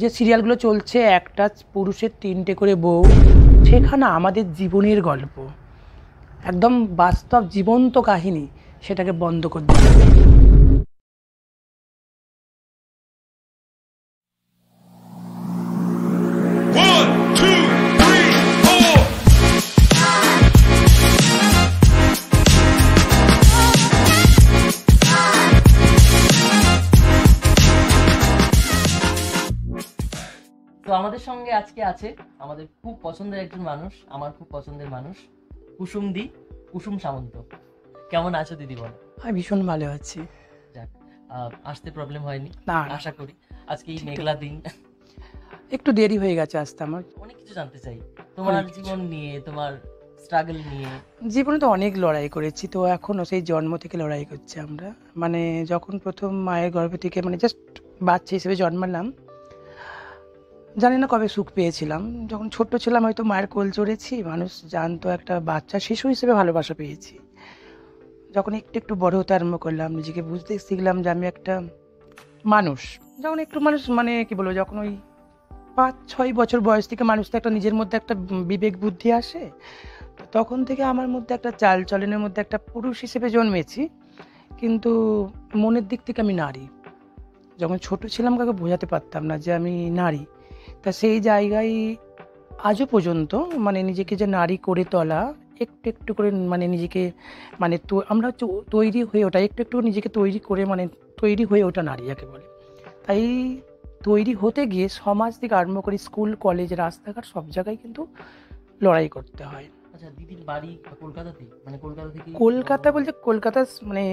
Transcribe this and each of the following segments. যে সিরিয়ালগুলো চলছে একটা পুরুষের তিনটে করে বউ, সেখানে আমাদের জীবনের গল্প একদম বাস্তব জীবন্ত কাহিনী, সেটাকে বন্ধ করে দিতে হবে। तो हमारे संगे आज के आछे हमारे खूब पसंदेर एकजन मानुष, आमार खूब पसंदेर मानुष कुसुम दी, कुसुम सामंत। केमन आछो दीदी बोलो? हाँ भीषण भालो आछी। आसते प्रॉब्लम हयनि ना? आशा करी। आजके ई मेघला दिन एकटु देरी हये गेछे आसते। आमार अनेक किछु जानते चाइ तोमार जीवन निये, तोमार स्ट्रागल निये। जीवने तो अनेक लड़ाई करेछि, तो एखोनो सेई जन्म थेके लड़ाई करछि आमरा। माने जखन प्रथम मायेर गर्भ थेके माने जस्ट बाच्चा हिसेबे जन्मालाम, जानि ना कबे सुख पेयेछिलाम। जखन छोटो छिलाम हयतो मायेर कोल चढ़ेछि, मानुष जानतो एकटा बाच्चा शिशु हिसेबे भालोबासा पेयेछि। যখন একটু একটু বড় হতে আরম্ভ করলাম, নিজেকে বুঝতে শিখলাম যে আমি একটা মানুষ। যখন একটু মানুষ মানে কি বলবো, যখন ওই ৫-৬ বছর বয়স থেকে মানুষ তো একটা নিজের মধ্যে একটা বিবেক বুদ্ধি আসে, তখন থেকে আমার মধ্যে একটা চাল চলনের মধ্যে একটা পুরুষ হিসেবে জন্মেছি, কিন্তু মনের দিক থেকে আমি নারী। যখন ছোট ছিলাম কাউকে বোঝাতে পারতাম না যে আমি নারী, তা সেই জায়গায় আজও পর্যন্ত মানে নিজেকে যে নারী করে তোলা, একটু একটু করে মানে নিজেকে মানে তো আমরা তৈরি হয়ে ওঠা, একটু একটু নিজেকে তৈরি করে মানে তৈরি হয়ে ওঠা নারী যাকে বলে। তাই তৈরি হতে গিয়ে সমাজ থেকে আরম্ভ করে স্কুল কলেজ রাস্তাঘাট সব জায়গায় কিন্তু লড়াই করতে হয়। আচ্ছা দিদির বাড়ি কলকাতাতে? মানে কলকাতা থেকে? কলকাতা বলতে কলকাতা মানে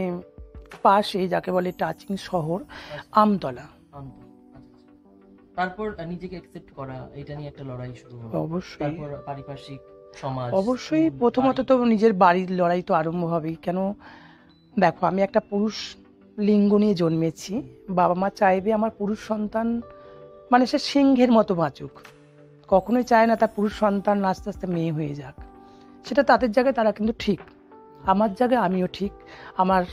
পাশে যাকে বলে টাচিং শহর, আমতলা। তারপর নিজেকে অ্যাকসেপ্ট করা, এটা নিয়ে একটা লড়াই শুরু হলো। অবশ্যই। তারপর পারিপার্শ্বিক সমাজ। অবশ্যই প্রথমত তো নিজের বাড়ির লড়াই তো আরম্ভ হবেই। কেন দেখো, আমি একটা পুরুষ লিঙ্গ নিয়ে জন্মেছি, বাবা মা চাইবে আমার পুরুষ সন্তান মানে সে সিংহের মতো বাঁচুক, কখনোই চায় না তার পুরুষ সন্তান আস্তে আস্তে মেয়ে হয়ে যাক। সেটা তাদের জায়গায় তারা কিন্তু ঠিক, আমার জায়গায় আমিও ঠিক। আমার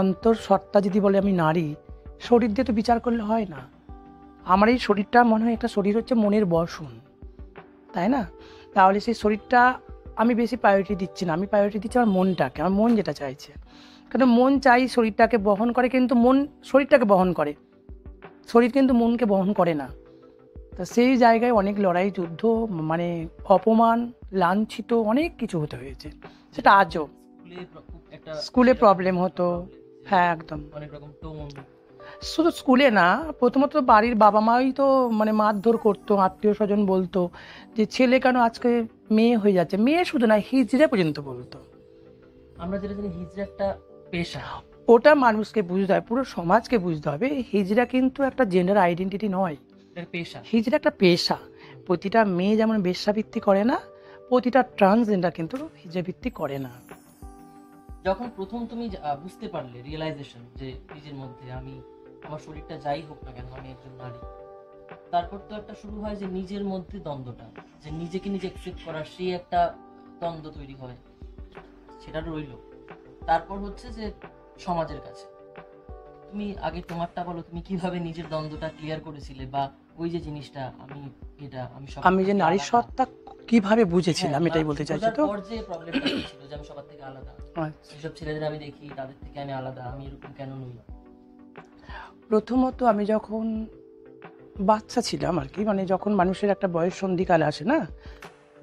অন্তরসত্ত্বা যদি বলে আমি নারী, শরীর দিয়ে তো বিচার করলে হয় না। আমার এই শরীরটা মনে হয় একটা শরীর হচ্ছে মনের বসন, তাই না? তাহলে সেই শরীরটা আমি বেশি প্রায়োরিটি দিচ্ছি না, আমি প্রায়োরিটি দিচ্ছি আমার মনটাকে, আমার মন যেটা চাইছে। কারণ মন চাই শরীরটাকে বহন করে, কিন্তু মন শরীরটাকে বহন করে, শরীর কিন্তু মনকে বহন করে না। তা সেই জায়গায় অনেক লড়াই যুদ্ধ মানে অপমান লাঞ্ছিত অনেক কিছু হতে হয়েছে। সেটা আজও স্কুলে প্রবলেম হতো। হ্যাঁ একদম। শুধু স্কুলে না, প্রথমত বাড়ির বাবা মাই তো মানে মারধর করতো, আত্মীয় স্বজন বলতো যে ছেলে কেন আজকে মেয়ে হয়ে যাচ্ছে। মেয়ে শুধু না, হিজড়া পর্যন্ত বলতো। আমরা যেটা জানি হিজড়া একটা পেশা, ওটা মানুষকে বুঝতে হয়, পুরো সমাজকে বুঝতে হবে। হিজড়া কিন্তু একটা জেন্ডার আইডেন্টিটি নয়, পেশা। হিজড়া একটা পেশা। প্রতিটা মেয়ে যেমন বেশ্যাবৃত্তি করে না, প্রতিটা ট্রান্সজেন্ডার কিন্তু হিজড়াবৃত্তি করে না। যখন প্রথম তুমি বুঝতে পারলে, রিয়েলাইজেশন যে নিজের মধ্যে আমি আমার শরীরটা যাই হোক না কেন আমি একজন নারী, তারপর তো একটা শুরু হয় যে নিজের মধ্যে দ্বন্দ্বটা, যে নিজেকে নিজে অ্যাকসেপ্ট করা, সেই একটা দ্বন্দ্ব তৈরি হয়, সেটা রইল। তারপর হচ্ছে যে সমাজের কাছে। তুমি আগে তোমারটা বলো, তুমি কিভাবে নিজের দ্বন্দ্বটা ক্লিয়ার করেছিলে, বা ওই যে জিনিসটা আমি এটা আমি যে নারী সত্তা কিভাবে বুঝেছিলাম, এটাই বলতে চাইছি। তো ওর যে প্রবলেমটা ছিল যে আমি সবার থেকে আলাদা, সব ছেলেদের আমি দেখি তাদের থেকে আমি আলাদা, আমি এরকম কেন নই? প্রথমত আমি যখন বাচ্চা ছিলাম আর কি, মানে যখন মানুষের একটা বয়স সন্ধিকাল আসে না,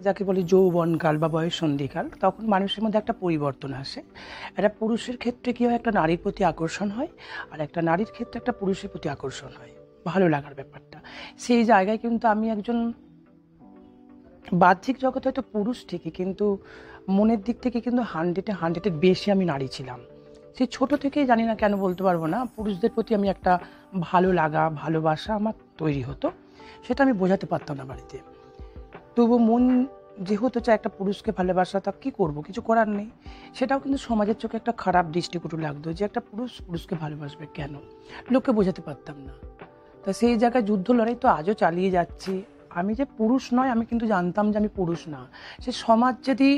যাকে বলি যৌবনকাল বা বয়স সন্ধিকাল, তখন মানুষের মধ্যে একটা পরিবর্তন আসে। একটা পুরুষের ক্ষেত্রে কী হয়, একটা নারীর প্রতি আকর্ষণ হয়, আর একটা নারীর ক্ষেত্রে একটা পুরুষের প্রতি আকর্ষণ হয়, ভালো লাগার ব্যাপারটা। সেই জায়গায় কিন্তু আমি একজন বাহ্যিক জগতে হয়তো পুরুষ থেকে, কিন্তু মনের দিক থেকে কিন্তু 100-100 বেশি আমি নারী ছিলাম। সেই ছোটো থেকেই জানি না কেন বলতে পারবো না, পুরুষদের প্রতি আমি একটা ভালো লাগা ভালোবাসা আমার তৈরি হতো। সেটা আমি বোঝাতে পারতাম না বাড়িতে, তবু মন যেহেতু চায় একটা পুরুষকে ভালোবাসা, তা কী করবো, কিছু করার নেই। সেটাও কিন্তু সমাজের চোখে একটা খারাপ দৃষ্টিকটু লাগতো যে একটা পুরুষ পুরুষকে ভালোবাসবে কেন, লোককে বোঝাতে পারতাম না। তা সেই জায়গায় যুদ্ধ লড়াই তো আজও চালিয়ে যাচ্ছি। আমি যে পুরুষ নয়, আমি কিন্তু জানতাম যে আমি পুরুষ না। সে সমাজ যদি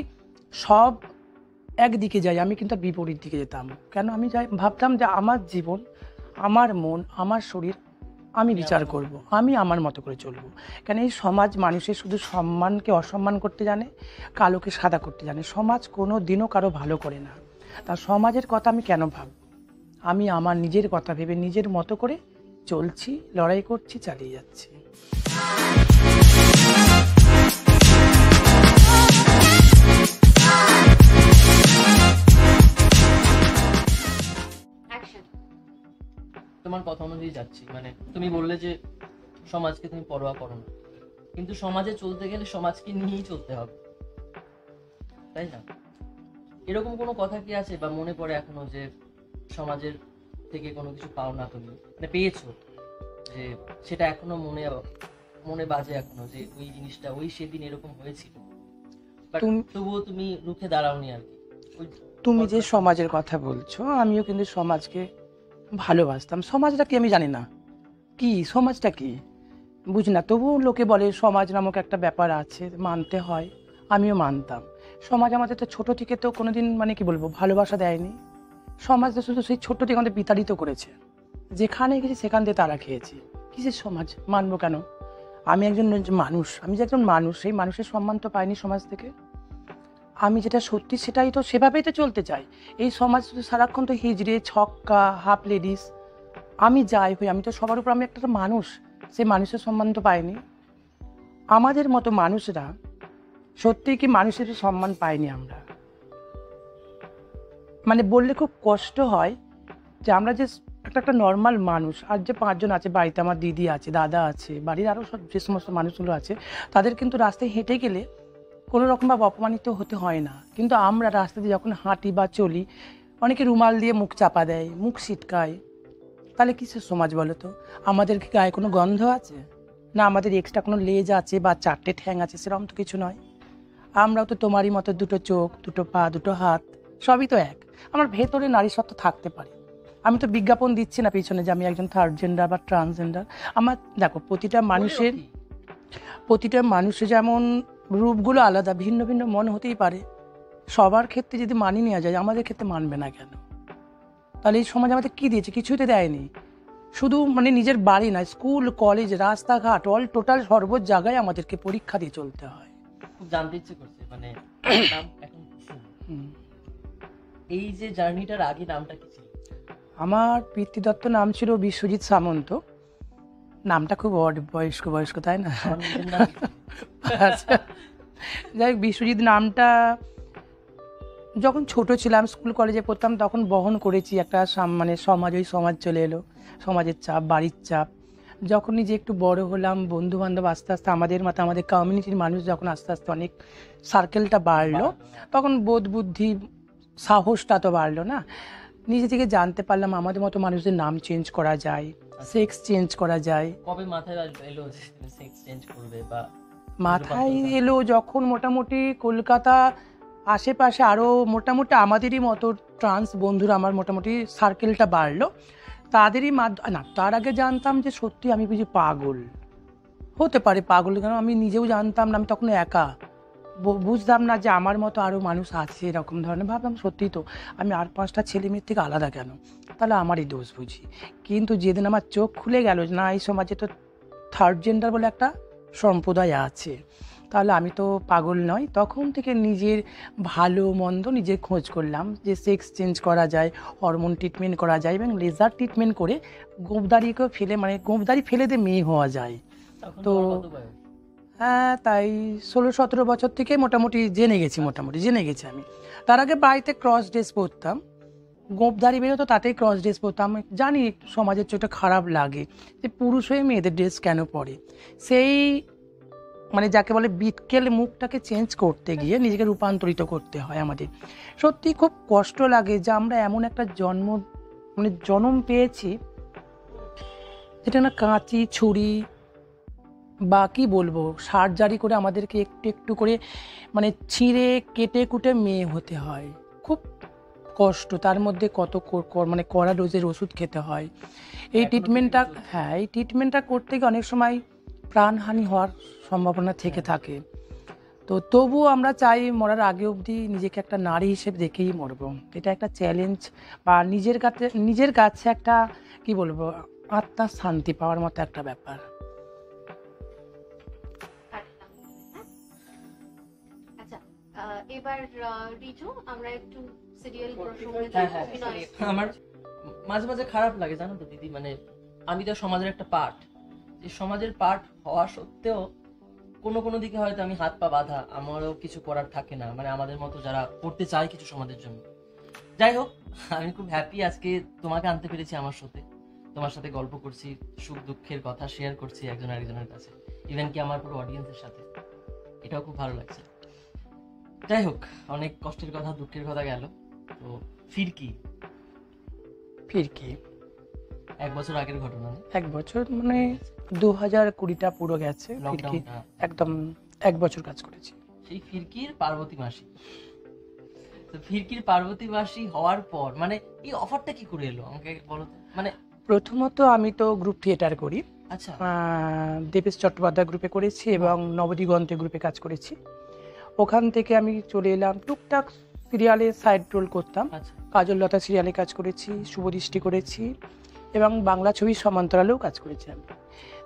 সব একদিকে যাই, আমি কিন্তু বিপরীত দিকে যেতাম। কেন আমি যাই, ভাবতাম যে আমার জীবন, আমার মন, আমার শরীর आमी विचार करब आमी आमार मतो करे चलब कारण एई समाज मानुषेर शुधु सम्मान के असम्मान करते जाने कालो के सादा करते जाने समाज कोनो दिनो कारो भालो करे ना तार समाजेर कथा आमी केन भाबब आमी आमार निजेर कथा भेबे निजेर मतो करे चलछि लड़ाई करछि चालिये जाच्छि तबुओ तुम रुखे दाड़ाओनी तुम्हें समाज कथा बोलो समाज के ভালোবাসতাম সমাজটা কি আমি জানি না কি সমাজটা কি বুঝ না তবু লোকে বলে সমাজ নামক একটা ব্যাপার আছে মানতে হয় আমিও মানতাম সমাজ আমাদের তো ছোট থেকে তো কোনোদিন মানে কি বলবো ভালোবাসা দেয়নি সমাজ তো শুধু সেই ছোট থেকে আমাদের বিতাড়িত করেছে যেখানে গিয়ে সেখান থেকে তারা খেয়েছি কিসের সমাজ মানবো কেন আমি একজন মানুষ আমি যে একজন মানুষ সেই মানুষের সম্মান তো পাইনি সমাজ থেকে আমি যেটা সত্যি সেটাই তো সেভাবেই তো চলতে চাই এই সমাজ শুধু সারাক্ষণ তো হিজড়ে ছক্কা হাফ লেডিস আমি যাই হই আমি তো সবার উপর আমি একটা মানুষ সেই মানুষের সম্মান তো পাইনি আমাদের মতো মানুষরা সত্যি কি মানুষের সম্মান পাইনি আমরা মানে বললে খুব কষ্ট হয় যে আমরা যে একটা নরমাল মানুষ আর যে পাঁচজন আছে বাড়িতে আমার দিদি আছে দাদা আছে বাড়ির আরও সব যে সমস্ত মানুষগুলো আছে তাদের কিন্তু রাস্তায় হেঁটে গেলে কোনো রকমভাবে অপমানিত হতে হয় না কিন্তু আমরা রাস্তা দিয়ে যখন হাঁটি বা চলি অনেকে রুমাল দিয়ে মুখ চাপা দেয় মুখ ছিটকায় তাহলে কিসের সমাজ বলো তো আমাদের কি গায়ে কোনো গন্ধ আছে না আমাদের এক্সট্রা কোনো লেজ আছে বা চারটে ঠ্যাং আছে সেরকম তো কিছু নয় আমরাও তো তোমারই মতো দুটো চোখ দুটো পা দুটো হাত সবই তো এক আমার ভেতরে নারী সত্ত্বা থাকতে পারে আমি তো বিজ্ঞাপন দিচ্ছি না পিছনে যে আমি একজন থার্ড জেন্ডার বা ট্রান্সজেন্ডার আমার দেখো প্রতিটা মানুষের যেমন रूपगुलो आलादा भिन्न भिन्न मन होते ही पारे सबार क्षेत्र में जो मानी ना जाए आमादेर क्षेत्र मानबे ना केन ताहले एई समाज आमादेर कि दियेछे किछुई तो देयनि शुधु माने निजेर बाड़ी ना स्कूल कलेज रास्ता घाट अल टोटाल सर्व जायगाय आमादेरके परीक्षा दिये चलते हय खूब जानते इच्छा करछे माने नाम एखन एई जे जार्निटार आगे नामटा कि छिलो आमार पितृदत्त नाम छिलो বিশ্বজিৎ সামন্ত नामटा खूब ओड बयस्क बयस्क ताई ना যাই বিশ্বজিৎ নামটা যখন ছোট ছিলাম স্কুল কলেজে পড়তাম তখন বহন করেছি একটা মানে সমাজ চলে এলো সমাজের চাপ বাড়ির চাপ যখন নিজে একটু বড় হলাম বন্ধু বান্ধব আস্তে আস্তে আমাদের মতো আমাদের কমিউনিটির মানুষ যখন আস্তে আস্তে অনেক সার্কেলটা বাড়লো তখন বোধ বুদ্ধি সাহসটা তো বাড়লো না নিজে থেকে জানতে পারলাম আমাদের মতো মানুষদের নাম চেঞ্জ করা যায় সেক্স চেঞ্জ করা যায় কবে মাথায় এলো সেক্স চেঞ্জ করবে বা মাথায় এলো যখন মোটামুটি কলকাতা আশেপাশে আরও মোটামুটি আমাদেরই মতো ট্রান্স বন্ধুরা আমার মোটামুটি সার্কেলটা বাড়লো তাদেরই না তার আগে জানতাম যে সত্যি আমি বুঝি পাগল হতে পারে পাগল কারণ আমি নিজেও জানতাম না আমি তখন একা বুঝতাম না যে আমার মতো আরও মানুষ আছে এরকম ধরনের ভাবতাম সত্যিই তো আমি আর পাঁচটা ছেলে মেয়ের থেকে আলাদা কেন তাহলে আমারই দোষ বুঝি কিন্তু যেদিন আমার চোখ খুলে গেল না এই সমাজে তো থার্ড জেন্ডার বলে একটা সম্প্রদায় আছে তাহলে আমি তো পাগল নয় তখন থেকে নিজের ভালো মন্দ নিজের খোঁজ করলাম যে সেক্স চেঞ্জ করা যায় হরমোন ট্রিটমেন্ট করা যায় এবং লেজার ট্রিটমেন্ট করে গোপদাড়িকেও ফেলে মানে গোপদাড়ি ফেলে দিয়ে মেয়ে হওয়া যায় তো হ্যাঁ তাই 16-17 বছর থেকে মোটামুটি জেনে গেছি আমি তার আগে বাড়িতে ক্রস ড্রেস পরতাম গোপদাড়ি বেরোতো তাতেই ক্রস ড্রেস পরতাম জানি সমাজের চোখটা খারাপ লাগে যে পুরুষ হয়ে মেয়েদের ড্রেস কেন পরে সেই মানে যাকে বলে বিটকেল মুখটাকে চেঞ্জ করতে গিয়ে নিজেকে রূপান্তরিত করতে হয় আমাদের সত্যি খুব কষ্ট লাগে যে আমরা এমন একটা জন্ম পেয়েছি যেটা না কাঁচি ছুরি বা কী বলবো সার্জারি করে আমাদেরকে একটু একটু করে মানে ছিঁড়ে কেটে কুটে মেয়ে হতে হয় খুব কষ্ট তার মধ্যে কত মানে কড়া ডোজের ওষুধ খেতে হয় এই ট্রিটমেন্টটা করতে গিয়ে অনেক সময় প্রাণহানি হওয়ার সম্ভাবনা থেকে থাকে তো তবুও আমরা চাই মরার আগে অবধি নিজেকে একটা নারী হিসেবে দেখেই মরব এটা একটা চ্যালেঞ্জ বা নিজের কাছে একটা কী বলবো आत्मा शांति पावार मतो एक ব্যাপার। আচ্ছা এবার রিজু আমরা একটু সিরিয়াল প্রসঙ্গে যাই। আমার মাঝে মাঝে খারাপ লাগে জানো তো দিদি, মানে আমি তো সমাজের একটা পার্ট, এই সমাজের পার্ট হওয়া সত্ত্বেও কোনো কোনো দিকে হয়তো আমি হাত পা বাঁধা, আমারও কিছু করার থাকে না, মানে আমাদের মতো যারা করতে চায় কিছু সমাজের জন্য। যাই হোক আমি খুব হ্যাপি আজকে তোমাকে আনতে পেরেছি আমার সাথে, তোমার সাথে গল্প করছি, সুখ দুঃখের কথা শেয়ার করছি একজন আরেকজনের কাছে, ইভেন কি আমার পুরো অডিয়েন্সের সাথে, এটাও খুব ভালো লাগছে। যাই হোক অনেক কষ্টের কথা দুঃখের কথা গেল, তো ফিরকি ফিরকি এক বছর আগের ঘটনা, এক বছর মানে 2020টা পুরো গেছে, ফিরকি একদম এক বছর কাজ করেছি। সেই ফিরকির পার্বতী মাসি, তো ফিরকির পার্বতী মাসি হওয়ার পর মানে এই অফারটা কি করে এলো আমাকে বলো তো? মানে প্রথমত আমি তো গ্রুপ থিয়েটার করি, আচ্ছা দেবেশ চট্টোপাধ্যায় গ্রুপে করেছি এবং নবদিগন্তে গ্রুপে কাজ করেছি, ওখান থেকে আমি চলে এলাম টুকটাক সিরিয়ালে সাইড রোল করতাম, কাজললতা সিরিয়ালে কাজ করেছি, শুভদৃষ্টি করেছি এবং বাংলা ছবির সমান্তরালেও কাজ করেছি আমি,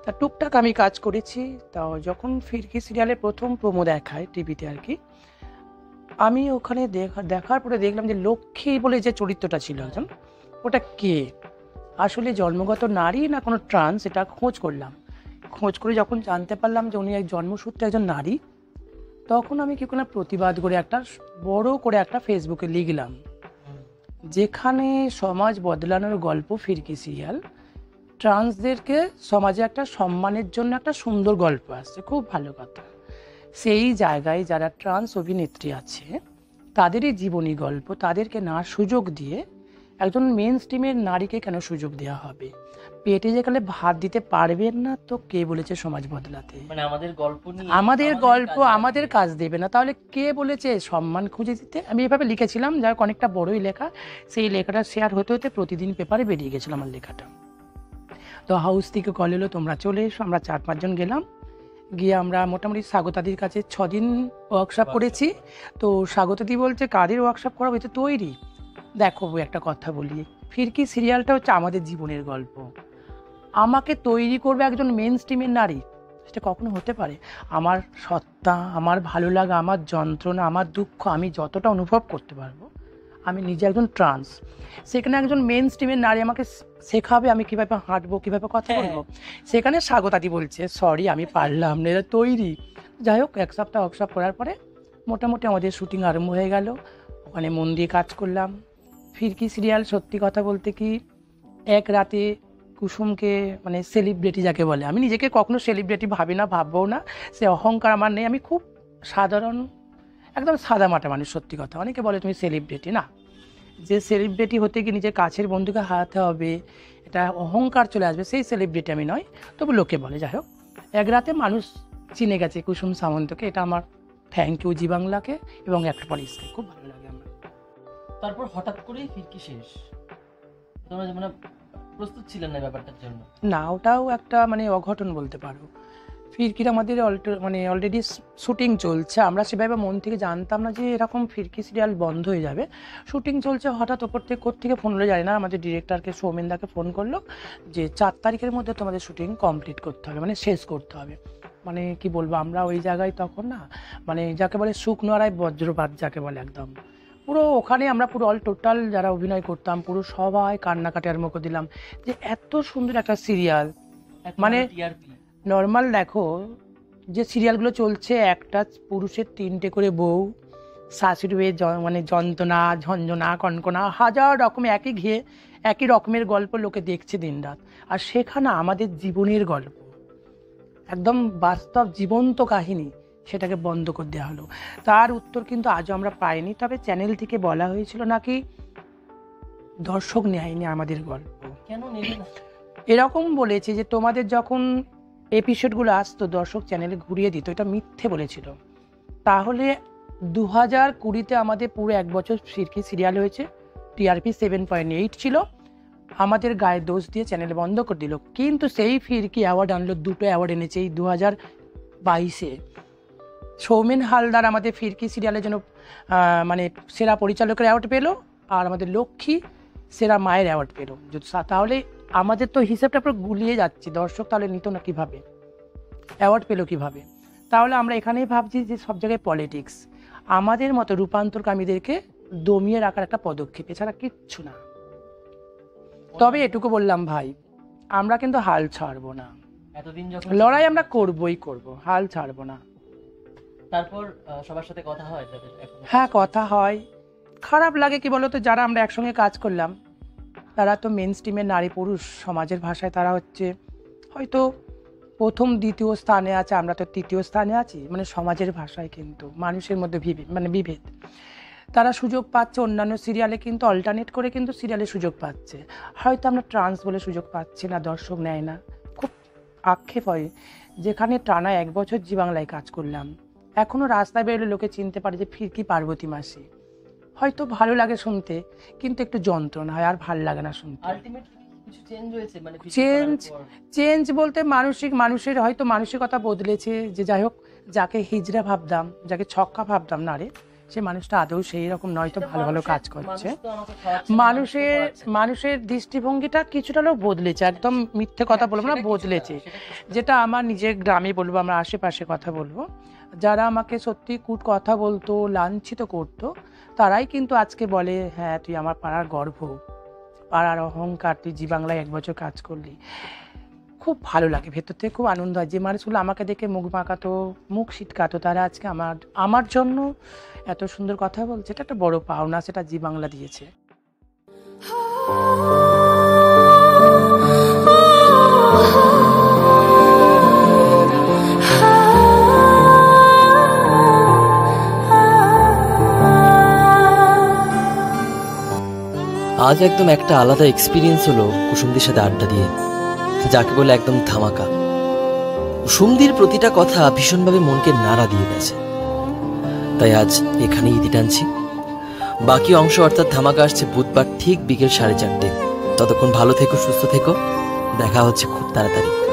তা টুকটাক আমি কাজ করেছি। তা যখন ফিরকি সিরিয়ালে প্রথম প্রোমো দেখায় টিভিতে আর কি, আমি ওখানে দেখার পরে দেখলাম যে লক্ষ্মী বলে যে চরিত্রটা ছিল একজন, ওটা কে আসলে জন্মগত নারী না কোনো ট্রান্স, এটা খোঁজ করলাম। খোঁজ করে যখন জানতে পারলাম যে উনি এক জন্মসূত্রে একজন নারী, তখন আমি কি করলাম প্রতিবাদ করে একটা বড় করে একটা ফেসবুকে লিখলাম, যেখানে সমাজ বদলানোর গল্প ফিরকি সিরিয়াল, ট্রান্সদেরকে সমাজে একটা সম্মানের জন্য একটা সুন্দর গল্প আসছে, খুব ভালো কথা, সেই জায়গায় যারা ট্রান্স অভিনেত্রী আছে তাদেরই জীবনী গল্প, তাদেরকে না সুযোগ দিয়ে একজন মেন স্ট্রিমের নারীকে কেন সুযোগ দেওয়া হবে? পেটে যেখানে ভাত দিতে পারবেন না তো কে বলেছে সমাজ বদলাতে, মানে আমাদের গল্প আমাদের কাজ দেবে না, তাহলে কে বলেছে সম্মান খুঁজে দিতে? আমি এভাবে লিখেছিলাম, যাই হোক অনেকটা বড়ই লেখা, সেই লেখাটা শেয়ার হতে হতে প্রতিদিন পেপারে বেরিয়ে গেছিল আমার লেখাটা। তো হাউস থেকে কল এলো তোমরা চলে এসো, আমরা 4-5 জন গেলাম, গিয়ে আমরা মোটামুটি স্বাগতাদির কাছে 6 দিন ওয়ার্কশপ করেছি। তো স্বাগতাদি বলছে কাদের ওয়ার্কশপ করা হয়েছে তৈরি, দেখো একটা কথা বলি, ফিরকি সিরিয়ালটা হচ্ছে আমাদের জীবনের গল্প, আমাকে তৈরি করবে একজন মেন স্ট্রিমের নারী, সেটা কখনো হতে পারে? আমার সত্তা, আমার ভালো লাগা, আমার যন্ত্রণা, আমার দুঃখ আমি যতটা অনুভব করতে পারবো, আমি নিজে একজন ট্রান্স, সেখানে একজন মেন স্ট্রিমের নারী আমাকে শেখাবে আমি কীভাবে হাঁটবো, কীভাবে কথা বলবো, সেখানে স্বাগতাদি বলছে সরি আমি পারলাম না, এটা তৈরি। যাই হোক 1 সপ্তাহ ওয়ার্কশপ করার পরে মোটামুটি আমাদের শুটিং আরম্ভ হয়ে গেল, ওখানে মন দিয়ে কাজ করলাম। ফিরকি সিরিয়াল সত্যি কথা বলতে কি এক রাতে কুসুমকে মানে সেলিব্রিটি যাকে বলে, আমি নিজেকে কখনো সেলিব্রিটি ভাবি না, ভাববো না, সে অহংকার আমার নেই, আমি খুব সাধারণ একদম সাদা মাটা মানুষ, সত্যি কথা। অনেকে বলে তুমি সেলিব্রিটি না, যে সেলিব্রিটি হতে গিয়ে নিজের কাছের বন্ধুকে হারাতে হবে এটা অহংকার চলে আসবে, সেই সেলিব্রিটি আমি নয়, তবু লোকে বলে। যাই হোক এক রাতে মানুষ চিনে গেছে কুসুম সামন্তকে, এটা আমার থ্যাংক ইউ জি বাংলাকে এবং একটা পলিসকে, খুব ভালো লাগে। তারপর হঠাৎ করেই ফিরকি শেষ, তোমরা মানে প্রস্তুত ছিলেন না ব্যাপারটার জন্য? না, ওটাও একটা মানে অঘটন বলতে পারো। ফিরকির আমাদের মানে অলরেডি শুটিং চলছে, আমরা সেভাবে মন থেকে জানতাম না যে এরকম ফিরকি সিরিয়াল বন্ধ হয়ে যাবে, শুটিং চলছে, হঠাৎ ওপর থেকে কোত্থেকে ফোন হলে জানি না, আমাদের ডিরেক্টরকে সোমেন্দাকে ফোন করলো যে 4 তারিখের মধ্যে তোমাদের শুটিং কমপ্লিট করতে হবে, মানে শেষ করতে হবে। মানে কি বলবো, আমরা ওই জায়গায় তখন না মানে যাকে বলে শুকনোরায় বজ্রপাত যাকে বলে, একদম পুরো ওখানে আমরা পুরো অল টোটাল যারা অভিনয় করতাম পুরো সবাই কান্নাকাটি আরম্ভ করে দিলাম যে এত সুন্দর একটা সিরিয়াল, মানে নর্মাল দেখো যে সিরিয়ালগুলো চলছে একটা পুরুষের 3টে করে বউ, শাশুড়ি মানে যন্ত্রণা ঝঞ্ঝনা কনকনা হাজার রকম একই ঘিয়ে একই রকমের গল্প লোকে দেখছে দিনরাত, আর সেখানে আমাদের জীবনের গল্প একদম বাস্তব জীবন্ত কাহিনী, সেটাকে বন্ধ করে দেওয়া হলো। তার উত্তর কিন্তু আজও আমরা পাইনি, তবে চ্যানেল থেকে বলা হয়েছিল নাকি দর্শক নেয়নি আমাদের গল্প, কেন এরকম বলেছে যে তোমাদের যখন এপিসোডগুলো আসতো দর্শক চ্যানেলে ঘুরিয়ে দিত, এটা মিথ্যে বলেছিল। তাহলে 2020তে আমাদের পুরো 1 বছর ফিরকি সিরিয়াল হয়েছে, টিআরপি 7.8 ছিল, আমাদের গায়ে দোষ দিয়ে চ্যানেল বন্ধ করে দিল, কিন্তু সেই ফিরকি অ্যাওয়ার্ড আনলো, 2টো অ্যাওয়ার্ড এনেছে এই 2022-এ। সৌমেন হালদার আমাদের ফিরকি সিরিয়ালের জন্য মানে সেরা পরিচালকের অ্যাওয়ার্ড পেল, আর আমাদের লক্ষ্মী সেরা মায়ের অ্যাওয়ার্ড পেল। তাহলে আমাদের তো হিসাবটা পুরো গুলিয়ে যাচ্ছে। দর্শক তাহলে নিত না কীভাবে, অ্যাওয়ার্ড পেলো কীভাবে? তাহলে আমরা এখানেই ভাবছি যে সব জায়গায় পলিটিক্স, আমাদের মতো রূপান্তরকামীদেরকে দমিয়ে রাখার একটা পদক্ষেপ, এছাড়া কিচ্ছু না। তবে এটুকু বললাম ভাই, আমরা কিন্তু হাল ছাড়বো না, এতদিন যখন লড়াই আমরা করবই করব, হাল ছাড়বো না। তারপর সবার সাথে কথা হয়, হ্যাঁ কথা হয়। খারাপ লাগে কি বলতো, যারা আমরা একসঙ্গে কাজ করলাম তারা তো মেন স্ট্রিমের নারী পুরুষ সমাজের ভাষায় তারা হচ্ছে হয়তো প্রথম দ্বিতীয় স্থানে আছে, আমরা তো তৃতীয় স্থানে আছি, মানে সমাজের ভাষায় কিন্তু মানুষের মধ্যে মানে বিভেদ। তারা সুযোগ পাচ্ছে অন্যান্য সিরিয়ালে, কিন্তু অল্টারনেট করে কিন্তু সিরিয়ালে সুযোগ পাচ্ছে, হয়তো আমরা ট্রান্স বলে সুযোগ পাচ্ছি না, দর্শক নেয় না। খুব আক্ষেপ হয়, যেখানে টানা 1 বছর জি বাংলায় কাজ করলাম, এখনও রাস্তায় বেরোলে লোকে চিনতে পারে যে ফিরকি পার্বতী মাসি। হয়তো ভালো লাগে শুনতে, কিন্তু একটু যন্ত্রণা হয়, আর ভালো লাগে না শুনতে। চেঞ্জ বলতে মানুষের হয়তো মানসিকতা বদলেছে, যে যাই হোক যাকে হিজড়া ভাবতাম, যাকে ছক্কা ভাবতাম না রে, সে মানুষটা আদৌ সেই রকম নয়, তো ভালো ভালো কাজ করছে। মানুষের দৃষ্টিভঙ্গিটা কিছুটা হলেও বদলেছে, একদম মিথ্যে কথা বলবো না, বদলেছে। যেটা আমার নিজের গ্রামে বলবো, আমার আশেপাশে কথা বলবো, যারা আমাকে সত্যি কূট কথা বলতো, লাঞ্ছিত করতো, তারাই কিন্তু আজকে বলে হ্যাঁ তুই আমার পাড়ার গর্ব, পাড়ার অহংকার, তুই জি বাংলায় 1 বছর কাজ করলি। খুব ভালো লাগে, ভেতর থেকে খুব আনন্দ হয়। যে মানুষগুলো আমাকে দেখে মুখ বাঁকাতো, মুখ ছিটকাতো, তারা আজকে আমার জন্য এত সুন্দর কথা বলছে, এটা একটা বড় পাওনা, সেটা জি বাংলা দিয়েছে। আজ একদম একটা আলাদা এক্সপিরিয়েন্স হলো কুসুমদির সাথে আড্ডা দিয়ে, যাকে বলে একদম ধামাকা। কুসুমদির প্রতিটা কথা ভীষণভাবে মনকে নাড়া দিয়ে গেছে, তাই আজ এখানেই ইতি টানছি। বাকি অংশ অর্থাৎ ধামাকা আসছে বুধবার ঠিক বিকেল 4:30। ততক্ষণ ভালো থেকো, সুস্থ থেকো, দেখা হচ্ছে খুব তাড়াতাড়ি।